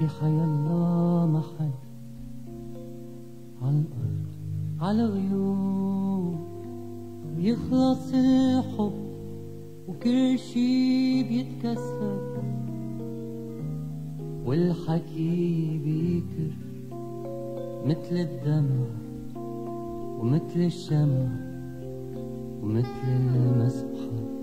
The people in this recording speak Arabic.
يخيالله ما حد عالأرض على غيوب بيخلص الحب وكل شي بيتكسر والحكي بيكر مثل الدمع ومثل الشمع ومثل المسبحة.